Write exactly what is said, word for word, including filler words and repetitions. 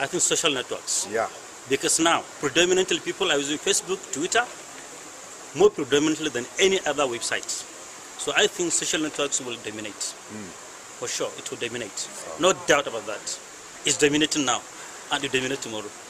I think social networks. Yeah. Because now, predominantly people are using Facebook, Twitter, more predominantly than any other websites. So I think social networks will dominate. Mm. For sure, it will dominate. Oh. No doubt about that. It's dominating now, and it will dominate tomorrow.